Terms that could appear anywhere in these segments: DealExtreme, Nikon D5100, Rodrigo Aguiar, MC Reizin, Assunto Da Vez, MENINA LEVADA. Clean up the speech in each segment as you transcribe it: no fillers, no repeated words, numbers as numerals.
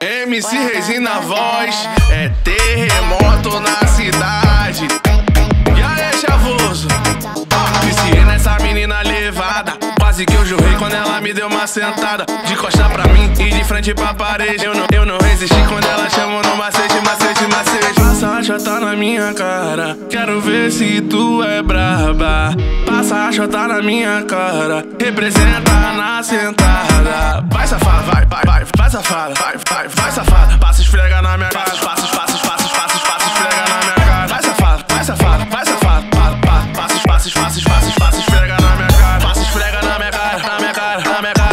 MC Reizin na voz, é terremoto na cidade. E aí, chavoso? Viciei nessa menina levada. Quase que eu jurei quando ela me deu uma sentada. De costa pra mim e de frente pra parede. Eu não resisti quando ela chamou no macete, macete, macete. Passa a chota na minha cara, quero ver se tu é braba. Passa a chota na minha cara, representa na sentada. Vai safada, vai, vai, vai, vai safada, vai, vai, vai safada. Passa esfrega na minha cara, passa, passa, passa, passa, passa esfrega na minha cara. Vai safada, vai safada, vai safada, passa, passa, passa, passa, passa esfrega na minha cara, passa esfrega na minha cara, na minha cara, na minha cara.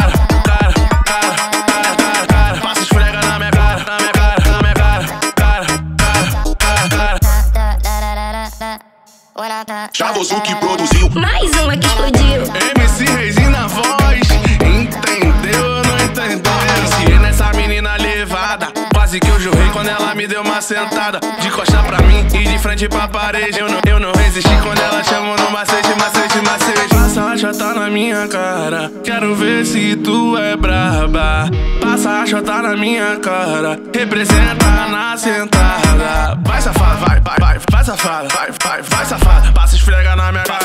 Chavoso que produziu mais uma que explodiu. MC Reizin na voz, entendeu ou não entendeu? Viciei nessa menina levada. Quase que eu jurei quando ela me deu uma sentada. De costa pra mim e de frente pra parede. Eu não resisti quando ela chamou no macete, macete, macete. Passa a chota na minha cara, quero ver se tu é braba. Passa a chota na minha cara, representa na sentada. Vai safada, vai, vai, vai, vai safada, vai, vai, vai safada, passa esfrega na minha cara.